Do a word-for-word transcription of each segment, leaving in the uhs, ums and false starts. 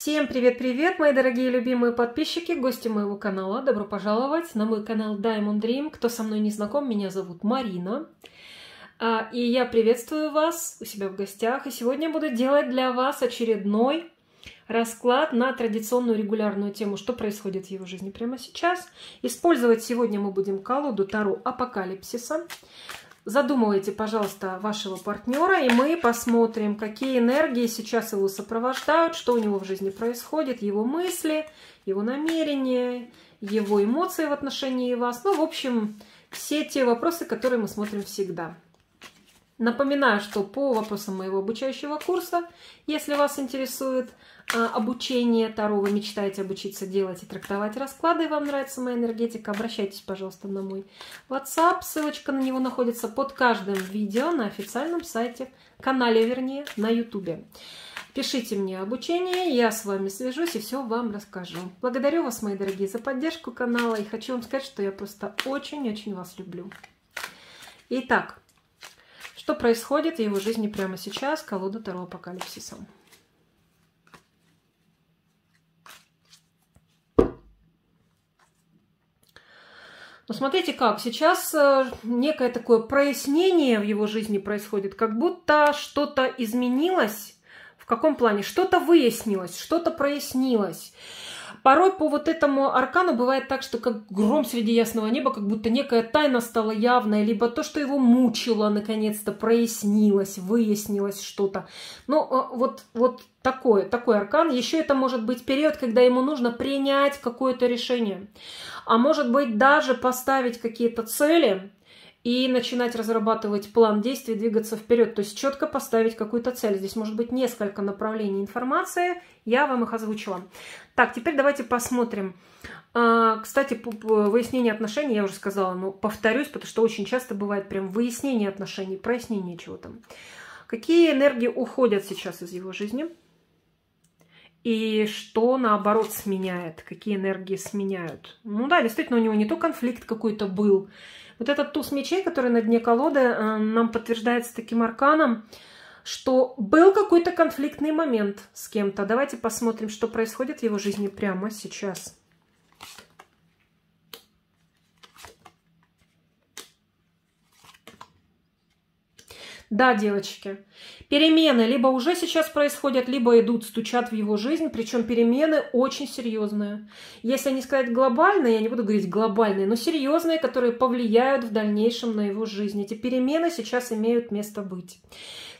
Всем привет-привет, мои дорогие любимые подписчики, гости моего канала. Добро пожаловать на мой канал Diamond Dream. Кто со мной не знаком, меня зовут Марина. И я приветствую вас у себя в гостях. И сегодня буду делать для вас очередной расклад на традиционную регулярную тему, что происходит в его жизни прямо сейчас. Использовать сегодня мы будем колоду Таро Апокалипсиса. Задумывайте, пожалуйста, вашего партнера, и мы посмотрим, какие энергии сейчас его сопровождают, что у него в жизни происходит, его мысли, его намерения, его эмоции в отношении вас. Ну, в общем, все те вопросы, которые мы смотрим всегда. Напоминаю, что по вопросам моего обучающего курса, если вас интересует обучение Таро, вы мечтаете обучиться делать и трактовать расклады, и вам нравится моя энергетика, обращайтесь, пожалуйста, на мой WhatsApp. Ссылочка на него находится под каждым видео на официальном сайте, канале, вернее, на YouTube. Пишите мне обучение, я с вами свяжусь и все вам расскажу. Благодарю вас, мои дорогие, за поддержку канала, и хочу вам сказать, что я просто очень-очень вас люблю. Итак, что происходит в его жизни прямо сейчас, колода Таро Апокалипсиса. Ну, смотрите как, сейчас некое такое прояснение в его жизни происходит, как будто что-то изменилось. В каком плане? Что-то выяснилось, что-то прояснилось. Порой по вот этому аркану бывает так, что как гром среди ясного неба, как будто некая тайна стала явной, либо то, что его мучило, наконец-то прояснилось, выяснилось что-то. Ну, вот, вот такой, такой аркан. Еще это может быть период, когда ему нужно принять какое-то решение. А может быть, даже поставить какие-то цели и начинать разрабатывать план действий, двигаться вперед. То есть четко поставить какую-то цель. Здесь может быть несколько направлений информации. Я вам их озвучила. Так, теперь давайте посмотрим. Кстати, выяснение отношений, я уже сказала, но повторюсь, потому что очень часто бывает прям выяснение отношений, прояснение чего-то. Какие энергии уходят сейчас из его жизни? И что, наоборот, сменяет? Какие энергии сменяют? Ну да, действительно, у него не то конфликт какой-то был. Вот этот туз мечей, который на дне колоды, нам подтверждается таким арканом, что был какой-то конфликтный момент с кем-то. Давайте посмотрим, что происходит в его жизни прямо сейчас. Да, девочки, перемены либо уже сейчас происходят, либо идут, стучат в его жизнь, причем перемены очень серьезные. Если не сказать глобальные, я не буду говорить глобальные, но серьезные, которые повлияют в дальнейшем на его жизнь. Эти перемены сейчас имеют место быть.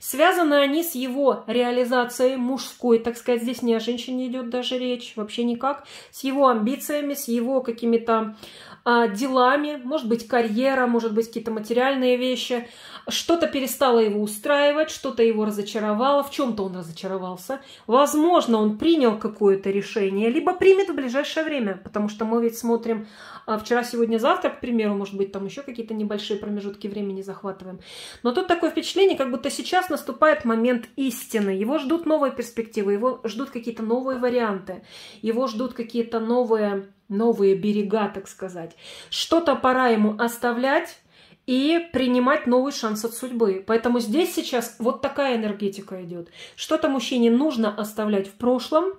Связаны они с его реализацией мужской, так сказать, здесь не о женщине идет даже речь, вообще никак, с его амбициями, с его какими-то а, делами, может быть, карьера, может быть, какие-то материальные вещи. Что-то перестало его устраивать, что-то его разочаровало, в чем-то он разочаровался. Возможно, он принял какое-то решение, либо примет в ближайшее время, потому что мы ведь смотрим вчера, сегодня, завтра, к примеру, может быть, там еще какие-то небольшие промежутки времени захватываем. Но тут такое впечатление, как будто сейчас наступает момент истины. Его ждут новые перспективы, его ждут какие-то новые варианты, его ждут какие-то новые, новые берега, так сказать. Что-то пора ему оставлять и принимать новый шанс от судьбы. Поэтому здесь сейчас вот такая энергетика идет. Что-то мужчине нужно оставлять в прошлом,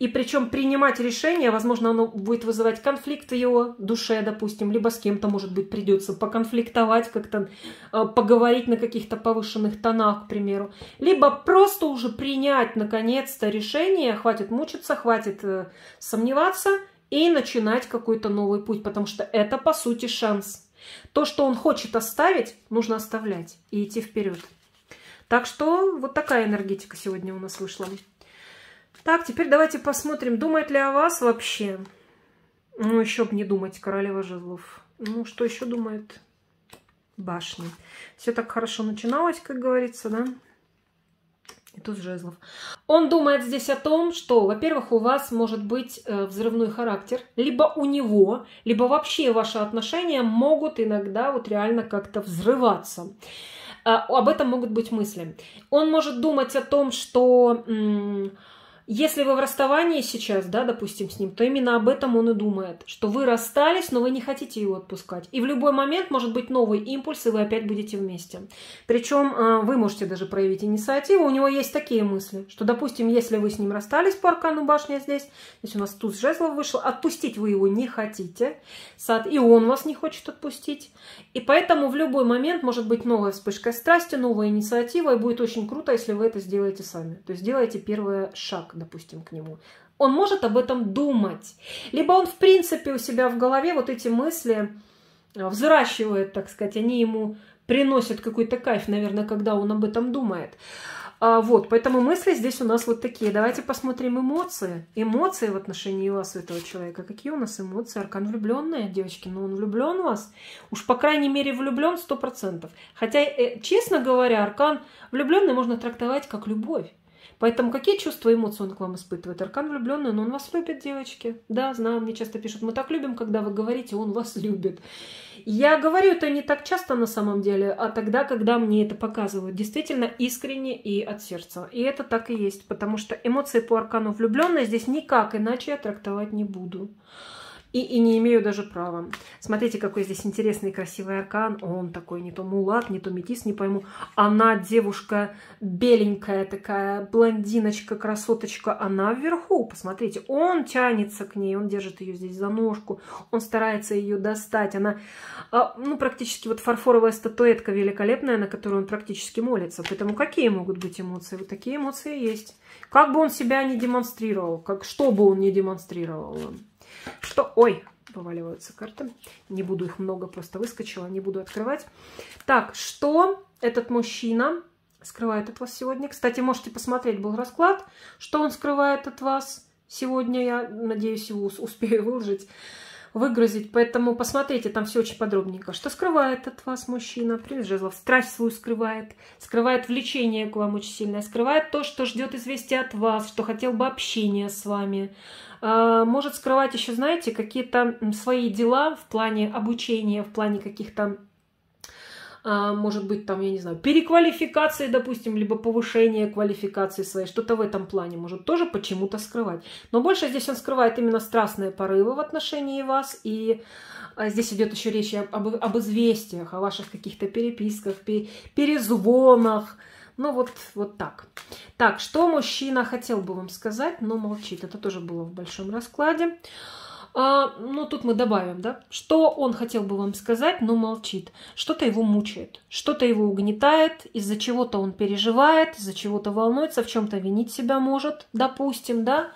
и причем принимать решение, возможно, оно будет вызывать конфликт в его душе, допустим, либо с кем-то, может быть, придется поконфликтовать, как-то поговорить на каких-то повышенных тонах, к примеру. Либо просто уже принять, наконец-то, решение, хватит мучиться, хватит сомневаться, и начинать какой-то новый путь, потому что это, по сути, шанс. То, что он хочет оставить, нужно оставлять и идти вперед. Так что вот такая энергетика сегодня у нас вышла. Так, теперь давайте посмотрим, думает ли о вас вообще. Ну, еще бы не думать, королева жезлов. Ну, что еще думает? Башни. Все так хорошо начиналось, как говорится, да? И тут жезлов. Он думает здесь о том, что, во-первых, у вас может быть взрывной характер, либо у него, либо вообще ваши отношения могут иногда вот реально как-то взрываться. Об этом могут быть мысли. Он может думать о том, что Если вы в расставании сейчас, да, допустим, с ним, то именно об этом он и думает, что вы расстались, но вы не хотите его отпускать. И в любой момент может быть новый импульс, и вы опять будете вместе. Причем вы можете даже проявить инициативу. У него есть такие мысли, что, допустим, если вы с ним расстались по аркану башня здесь, здесь у нас туз жезлов вышел, отпустить вы его не хотите, и он вас не хочет отпустить. И поэтому в любой момент может быть новая вспышка страсти, новая инициатива, и будет очень круто, если вы это сделаете сами. То есть сделайте первый шаг, допустим, к нему. Он может об этом думать. Либо он, в принципе, у себя в голове вот эти мысли взращивает, так сказать, они ему приносят какой-то кайф, наверное, когда он об этом думает. А вот, поэтому мысли здесь у нас вот такие. Давайте посмотрим эмоции. Эмоции в отношении вас, этого человека. Какие у нас эмоции? Аркан влюбленные, девочки. Но он влюблен в вас. Уж, по крайней мере, влюблен сто процентов. Хотя, честно говоря, аркан влюбленный можно трактовать как любовь. Поэтому какие чувства и эмоции он к вам испытывает? Аркан влюбленный, но он вас любит, девочки. Да, знаю, мне часто пишут, мы так любим, когда вы говорите, он вас любит. Я говорю это не так часто на самом деле, а тогда, когда мне это показывают. Действительно искренне и от сердца. И это так и есть, потому что эмоции по аркану влюбленные здесь никак иначе я трактовать не буду. И, и не имею даже права. Смотрите, какой здесь интересный и красивый аркан. Он такой не то мулат, не то метис, не пойму. Она девушка беленькая такая, блондиночка, красоточка. Она вверху, посмотрите. Он тянется к ней, он держит ее здесь за ножку. Он старается ее достать. Она, ну, практически вот фарфоровая статуэтка великолепная, на которую он практически молится. Поэтому какие могут быть эмоции? Вот такие эмоции есть. Как бы он себя ни демонстрировал, как, что бы он ни демонстрировал. Что, ой, вываливаются карты. Не буду их много, просто выскочила, не буду открывать. Так, что этот мужчина скрывает от вас сегодня? Кстати, можете посмотреть, был расклад, что он скрывает от вас сегодня. Я надеюсь, его успею выложить, выгрузить. Поэтому посмотрите, там все очень подробненько. Что скрывает от вас мужчина? Принц жезлов. Страсть свою скрывает. Скрывает влечение к вам очень сильное. Скрывает то, что ждет известия от вас, что хотел бы общения с вами. Может скрывать еще, знаете, какие-то свои дела в плане обучения, в плане каких-то, может быть, там, я не знаю, переквалификации, допустим, либо повышения квалификации своей, что-то в этом плане может тоже почему-то скрывать. Но больше здесь он скрывает именно страстные порывы в отношении вас, и здесь идет еще речь об, об известиях, о ваших каких-то переписках, перезвонах. Ну, вот, вот так. Так, что мужчина хотел бы вам сказать, но молчит. Это тоже было в большом раскладе. А, ну, тут мы добавим, да? Что он хотел бы вам сказать, но молчит. Что-то его мучает, что-то его угнетает, из-за чего-то он переживает, из-за чего-то волнуется, в чем-то винить себя может, допустим, да?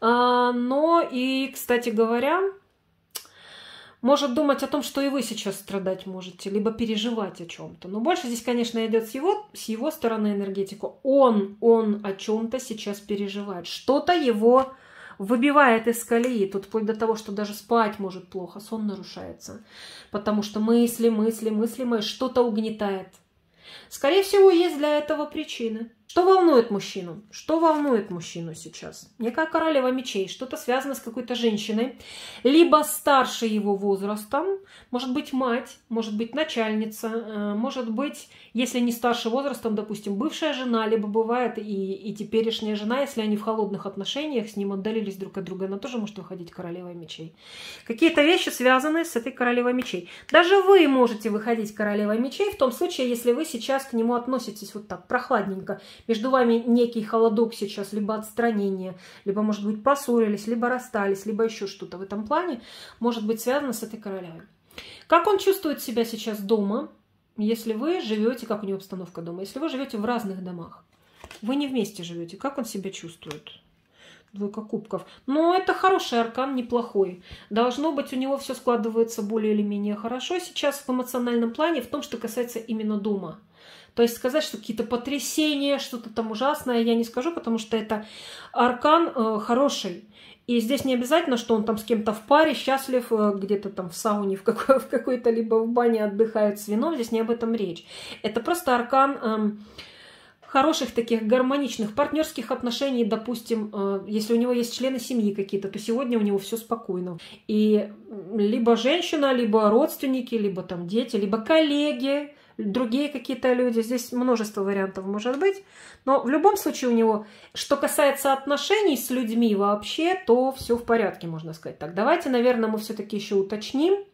А, но и, кстати говоря... Может думать о том, что и вы сейчас страдать можете, либо переживать о чем-то. Но больше здесь, конечно, идет с его, с его стороны энергетика. Он, он о чем-то сейчас переживает. Что-то его выбивает из колеи. Тут вплоть до того, что даже спать может плохо, сон нарушается. Потому что мысли, мысли, мысли, мысли, что-то угнетает. Скорее всего, есть для этого причины. Что волнует мужчину? Что волнует мужчину сейчас? Некая королева мечей, что-то связано с какой-то женщиной, либо старше его возрастом, может быть мать, может быть начальница, может быть, если не старше возрастом, допустим, бывшая жена, либо бывает и, и теперешняя жена, если они в холодных отношениях с ним отдалились друг от друга, она тоже может выходить королевой мечей. Какие-то вещи связаны с этой королевой мечей. Даже вы можете выходить королевой мечей в том случае, если вы сейчас к нему относитесь вот так, прохладненько. Между вами некий холодок сейчас, либо отстранение, либо, может быть, поссорились, либо расстались, либо еще что-то в этом плане может быть связано с этой королевой. Как он чувствует себя сейчас дома, если вы живете, как у него обстановка дома, если вы живете в разных домах, вы не вместе живете, как он себя чувствует? Двойка кубков. Но это хороший аркан, неплохой. Должно быть, у него все складывается более или менее хорошо сейчас в эмоциональном плане, в том, что касается именно дома. То есть сказать, что какие-то потрясения, что-то там ужасное, я не скажу, потому что это аркан э, хороший. И здесь не обязательно, что он там с кем-то в паре, счастлив, э, где-то там в сауне, в, какой, в какой-то либо в бане отдыхает с вином. Здесь не об этом речь. Это просто аркан... Э, хороших таких гармоничных партнерских отношений, допустим, если у него есть члены семьи какие-то, то сегодня у него все спокойно. И либо женщина, либо родственники, либо там дети, либо коллеги, другие какие-то люди. Здесь множество вариантов может быть. Но в любом случае у него, что касается отношений с людьми вообще, то все в порядке, можно сказать. Так, давайте, наверное, мы все-таки еще уточним,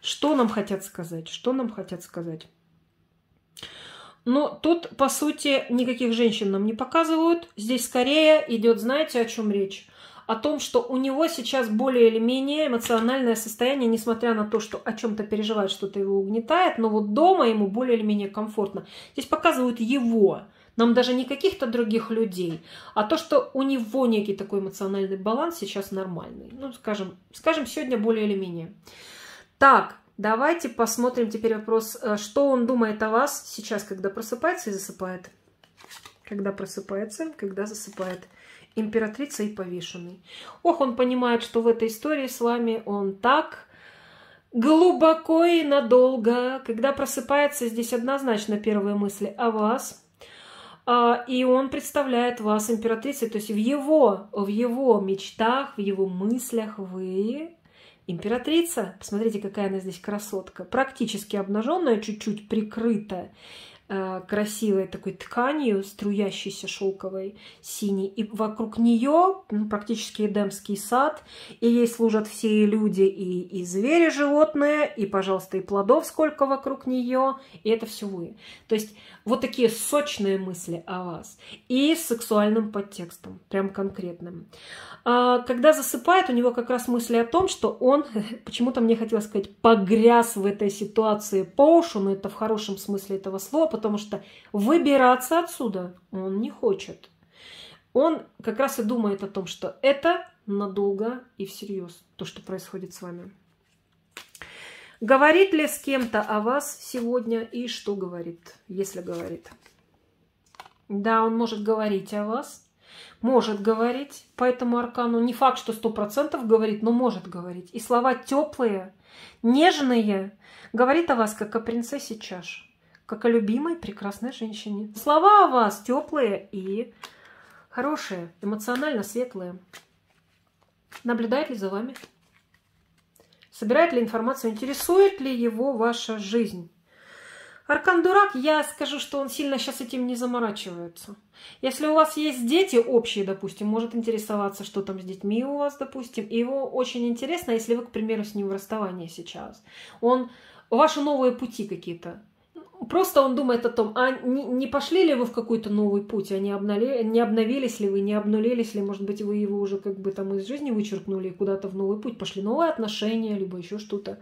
что нам хотят сказать. Что нам хотят сказать. Но тут, по сути, никаких женщин нам не показывают. Здесь скорее идет, знаете, о чем речь? О том, что у него сейчас более или менее эмоциональное состояние, несмотря на то, что о чем-то переживает, что-то его угнетает, но вот дома ему более или менее комфортно. Здесь показывают его, нам даже не каких-то других людей, а то, что у него некий такой эмоциональный баланс сейчас нормальный. Ну, скажем, скажем сегодня более или менее. Так, давайте посмотрим теперь вопрос, что он думает о вас сейчас, когда просыпается и засыпает. Когда просыпается, когда засыпает. Императрица и повешенный. Ох, он понимает, что в этой истории с вами он так глубоко и надолго. Когда просыпается, здесь однозначно первые мысли о вас. И он представляет вас императрицей. То есть в его, в его мечтах, в его мыслях вы императрица. Посмотрите, какая она здесь красотка. Практически обнаженная, чуть-чуть прикрытая красивой такой тканью, струящейся шелковой, синей. И вокруг нее ну, практически эдемский сад. И ей служат все и люди, и, и звери, животные, и, пожалуйста, и плодов сколько вокруг нее. И это все вы. То есть вот такие сочные мысли о вас. И с сексуальным подтекстом, прям конкретным. А когда засыпает, у него как раз мысли о том, что он, почему-то мне хотелось сказать, погряз в этой ситуации по уши, но это в хорошем смысле этого слова, потому что выбираться отсюда он не хочет. Он как раз и думает о том, что это надолго и всерьез, то, что происходит с вами. Говорит ли с кем-то о вас сегодня и что говорит, если говорит? Да, он может говорить о вас, может говорить по этому аркану. Не факт, что сто процентов говорит, но может говорить. И слова теплые, нежные. Говорит о вас, как о принцессе чаш. Как о любимой прекрасной женщине. Слова о вас теплые и хорошие, эмоционально светлые. Наблюдает ли за вами? Собирает ли информацию? Интересует ли его ваша жизнь? Аркан дурак, я скажу, что он сильно сейчас этим не заморачивается. Если у вас есть дети общие, допустим, может интересоваться, что там с детьми у вас, допустим. И его очень интересно, если вы, к примеру, с ним в расставании сейчас. Он, ваши новые пути какие-то. Просто он думает о том, а не пошли ли вы в какой-то новый путь, а не обновились ли вы, не обнулились ли, может быть, вы его уже как бы там из жизни вычеркнули и куда-то в новый путь, пошли новые отношения, либо еще что-то.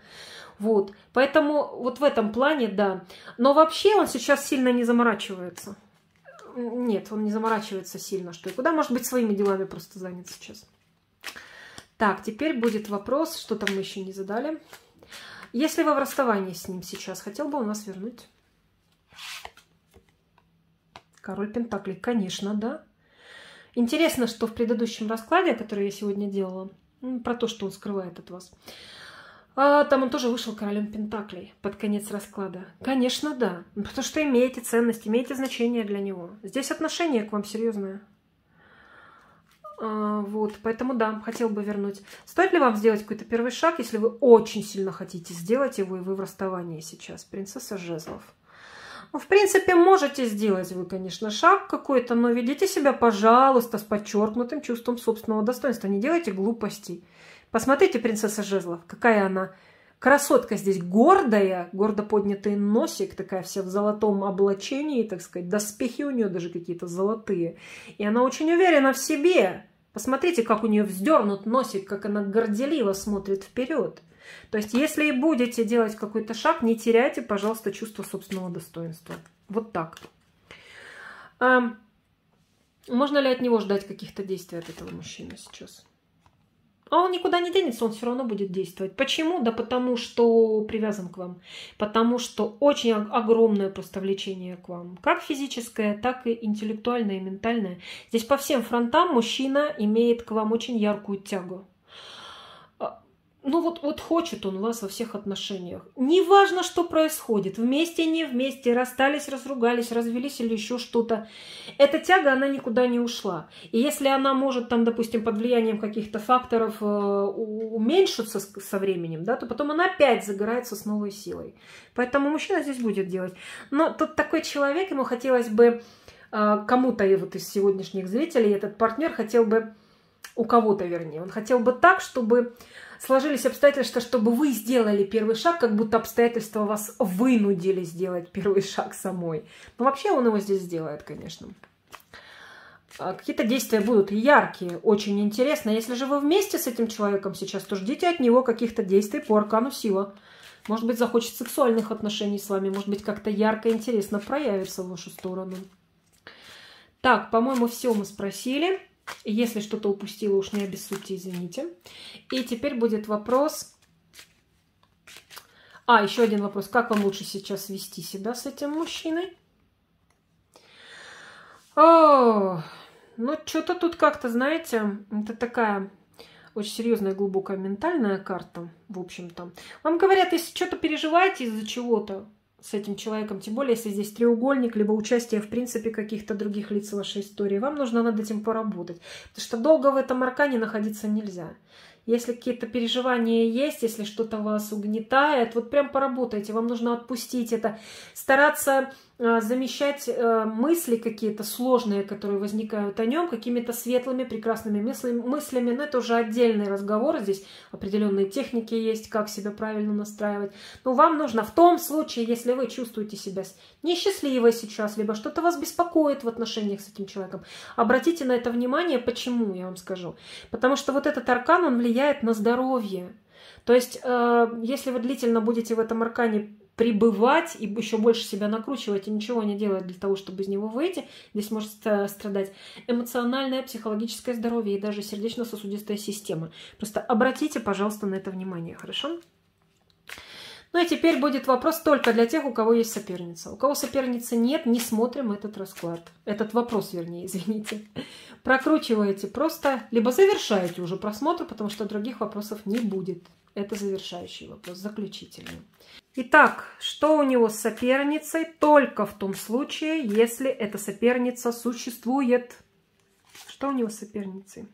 Вот. Поэтому вот в этом плане, да. Но вообще он сейчас сильно не заморачивается. Нет, он не заморачивается сильно, что и куда. Может быть, своими делами просто занят сейчас. Так, теперь будет вопрос, что там мы еще не задали. Если вы в расставании с ним сейчас, хотел бы он вас вернуть? Король Пентаклей, конечно, да. Интересно, что в предыдущем раскладе, который я сегодня делала, про то, что он скрывает от вас, там он тоже вышел королем Пентаклей под конец расклада. Конечно, да. Потому что имеете ценность, имеете значение для него. Здесь отношение к вам серьезное. Вот, поэтому да, хотел бы вернуть. Стоит ли вам сделать какой-то первый шаг, если вы очень сильно хотите сделать его, и вы в расставании сейчас? Принцесса жезлов. Ну, в принципе, можете сделать вы, конечно, шаг какой-то, но ведите себя, пожалуйста, с подчеркнутым чувством собственного достоинства. Не делайте глупостей. Посмотрите, принцесса жезлов, какая она красотка здесь, гордая, гордо поднятый носик, такая вся в золотом облачении, так сказать, доспехи у нее даже какие-то золотые. И она очень уверена в себе. Посмотрите, как у нее вздернут носик, как она горделиво смотрит вперед. То есть, если и будете делать какой-то шаг, не теряйте, пожалуйста, чувство собственного достоинства. Вот так. А можно ли от него ждать каких-то действий от этого мужчины сейчас? А он никуда не денется, он все равно будет действовать. Почему? Да потому что привязан к вам. Потому что очень огромное просто влечение к вам. Как физическое, так и интеллектуальное, и ментальное. Здесь по всем фронтам мужчина имеет к вам очень яркую тягу. Ну вот, вот хочет он вас во всех отношениях. Неважно, что происходит. Вместе, не вместе, расстались, разругались, развелись или еще что-то. Эта тяга, она никуда не ушла. И если она может, там, допустим, под влиянием каких-то факторов уменьшиться со временем, да, то потом она опять загорается с новой силой. Поэтому мужчина здесь будет делать. Но тут такой человек, ему хотелось бы, кому-то вот из сегодняшних зрителей, этот партнер хотел бы, у кого-то вернее, он хотел бы так, чтобы... сложились обстоятельства, чтобы вы сделали первый шаг, как будто обстоятельства вас вынудили сделать первый шаг самой. Но вообще он его здесь сделает, конечно. Какие-то действия будут яркие, очень интересно. Если же вы вместе с этим человеком сейчас, то ждите от него каких-то действий по аркану сила. Может быть, захочет сексуальных отношений с вами, может быть, как-то ярко, интересно проявится в вашу сторону. Так, по-моему, все мы спросили. Если что-то упустила, уж не обессудьте, извините. И теперь будет вопрос... А, еще один вопрос. Как вам лучше сейчас вести себя с этим мужчиной? О, ну, что-то тут как-то, знаете, это такая очень серьезная и глубокая ментальная карта, в общем-то. Вам говорят, если что-то переживаете из-за чего-то с этим человеком, тем более, если здесь треугольник, либо участие, в принципе, каких-то других лиц в вашей истории, вам нужно над этим поработать. Потому что долго в этом аркане находиться нельзя. Если какие-то переживания есть, если что-то вас угнетает, вот прям поработайте, вам нужно отпустить это, стараться э, замещать э, мысли какие-то сложные, которые возникают о нем, какими-то светлыми, прекрасными мыслями, мыслями, но это уже отдельный разговор, здесь определенные техники есть, как себя правильно настраивать. Но вам нужно в том случае, если вы чувствуете себя несчастливой сейчас, либо что-то вас беспокоит в отношениях с этим человеком, обратите на это внимание. Почему, я вам скажу. Потому что вот этот аркан, он влияет на здоровье. То есть, э, если вы длительно будете в этом аркане пребывать и еще больше себя накручивать и ничего не делать для того, чтобы из него выйти, здесь может страдать эмоциональное, психологическое здоровье и даже сердечно-сосудистая система. Просто обратите, пожалуйста, на это внимание, хорошо? Ну и теперь будет вопрос только для тех, у кого есть соперница. У кого соперницы нет, не смотрим этот расклад. Этот вопрос, вернее, извините. Прокручиваете просто, либо завершаете уже просмотр, потому что других вопросов не будет. Это завершающий вопрос, заключительный. Итак, что у него с соперницей? Только в том случае, если эта соперница существует. Что у него с соперницей?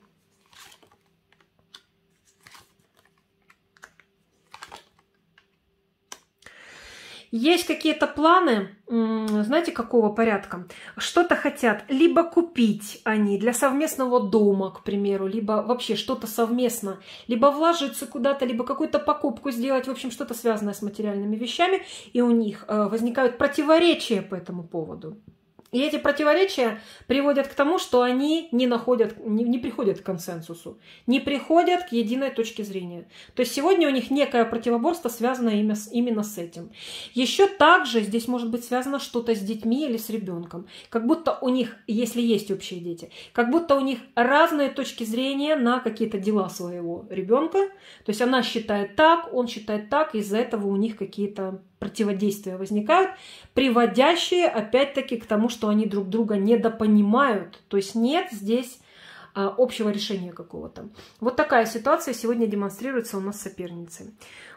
Есть какие-то планы, знаете, какого порядка? Что-то хотят либо купить они для совместного дома, к примеру, либо вообще что-то совместно, либо вложиться куда-то, либо какую-то покупку сделать, в общем, что-то связанное с материальными вещами, и у них возникают противоречия по этому поводу. И эти противоречия приводят к тому, что они не находят, не, не приходят к консенсусу, не приходят к единой точке зрения. То есть сегодня у них некое противоборство, связанное именно с, именно с этим. Еще также здесь может быть связано что-то с детьми или с ребенком. Как будто у них, если есть общие дети, как будто у них разные точки зрения на какие-то дела своего ребенка. То есть она считает так, он считает так, из-за этого у них какие-то... противодействия возникают, приводящие опять-таки к тому, что они друг друга недопонимают. То есть нет здесь а, общего решения какого-то. Вот такая ситуация сегодня демонстрируется у нас соперницы.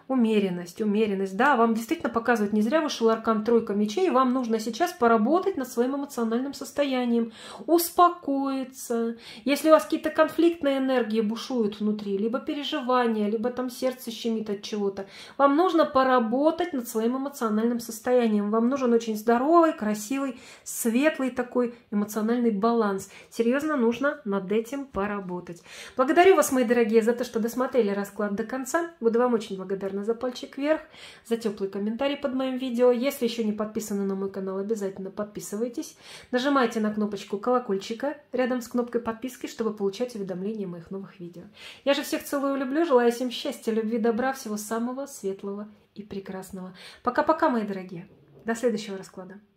Умеренность, умеренность. Да, вам действительно показывают, не зря вышел аркан тройка мечей. Вам нужно сейчас поработать над своим эмоциональным состоянием, успокоиться. Если у вас какие-то конфликтные энергии бушуют внутри, либо переживания, либо там сердце щемит от чего-то, вам нужно поработать над своим эмоциональным состоянием. Вам нужен очень здоровый, красивый, светлый такой эмоциональный баланс. Серьезно, нужно над этим поработать. Благодарю вас, мои дорогие, за то, что досмотрели расклад до конца. Буду вам очень благодарна за пальчик вверх, за теплый комментарий под моим видео. Если еще не подписаны на мой канал, обязательно подписывайтесь. Нажимайте на кнопочку колокольчика рядом с кнопкой подписки, чтобы получать уведомления о моих новых видео. Я же всех целую и люблю. Желаю всем счастья, любви, добра, всего самого светлого и прекрасного. Пока-пока, мои дорогие. До следующего расклада.